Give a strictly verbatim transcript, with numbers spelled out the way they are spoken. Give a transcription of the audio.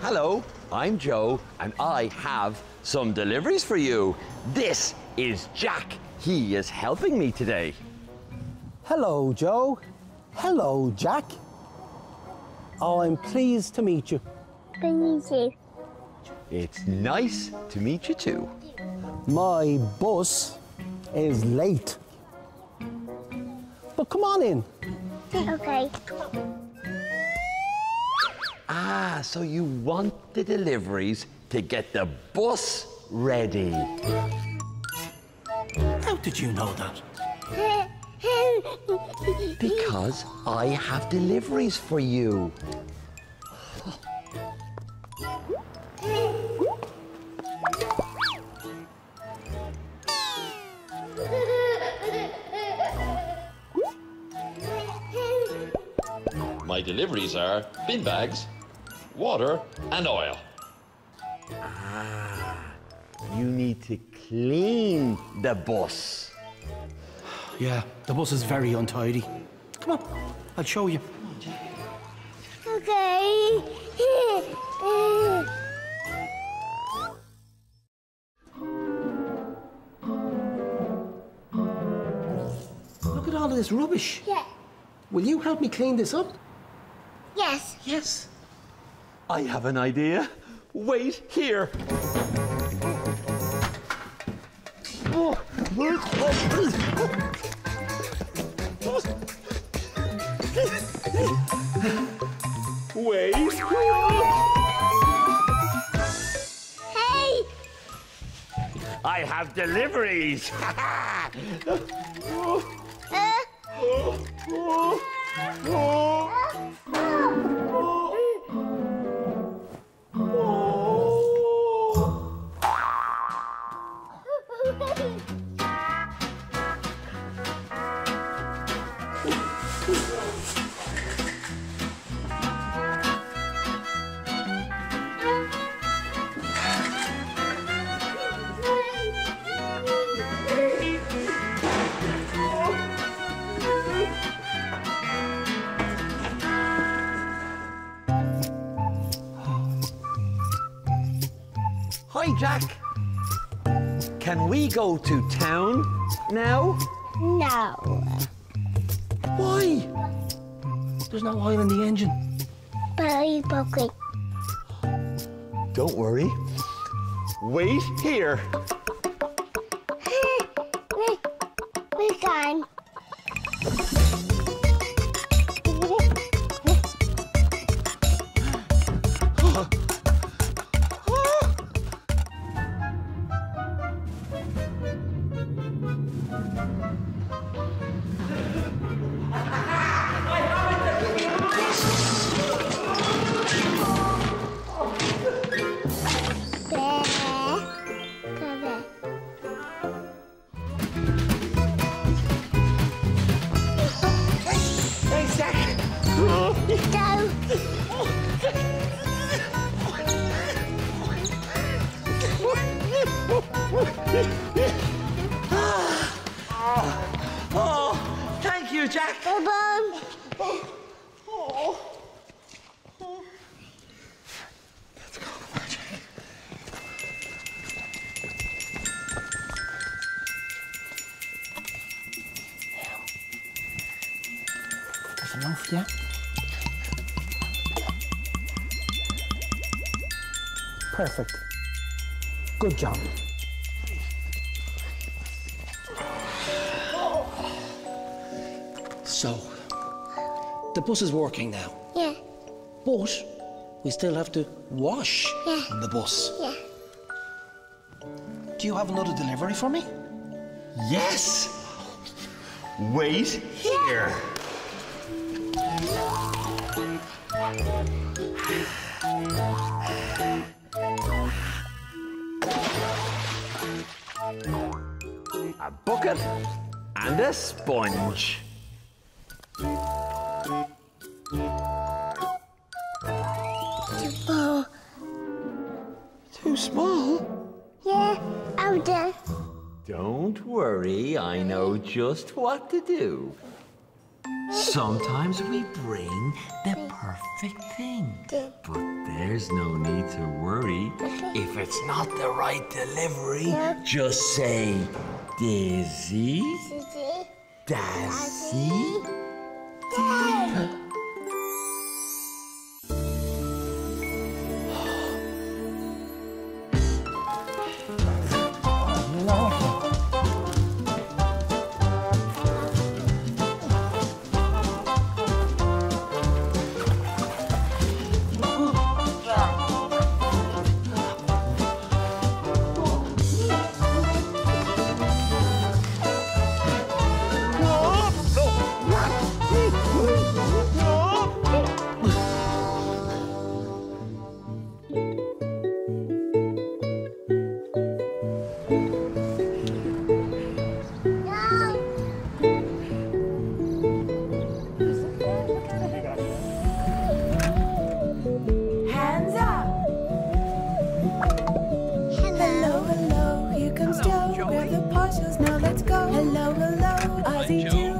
Hello, I'm Joe, and I have some deliveries for you. This is Jack. He is helping me today. Hello, Joe. Hello, Jack. Oh, I'm pleased to meet you. Good to meet you. It's nice to meet you too. My bus is late. But come on in. Okay. Ah, so you want the deliveries to get the bus ready. How did you know that? Because I have deliveries for you. My deliveries are bin bags, water and oil. Ah, you need to clean the bus. Yeah, the bus is very untidy. Come on, I'll show you. Okay. Look at all of this rubbish. Yeah. Will you help me clean this up? Yes. Yes. I have an idea. Wait here. Oh. Wait. Hey! I have deliveries. Hi, Jack. Can we go to town now? No. Why? There's no oil in the engine. But I broke it. Don't worry. Wait here. We're gone. Oh, thank you, Jack. Bye-bye. Oh, oh. Oh. Let's go. Come on, Jack. That's enough, yeah? Perfect. Good job. So, the bus is working now. Yeah. But we still have to wash yeah. the bus. Yeah. Do you have another delivery for me? Yes! Wait here. A bucket and a sponge. Oh. Too small? Yeah, out there. Don't worry, I know just what to do. Sometimes we bring the perfect perfect thing. Good. But there's no need to worry. If it's not the right delivery, yeah. just say Dizzy, Dazzy, Dip. Hello, hello, Ozzy too.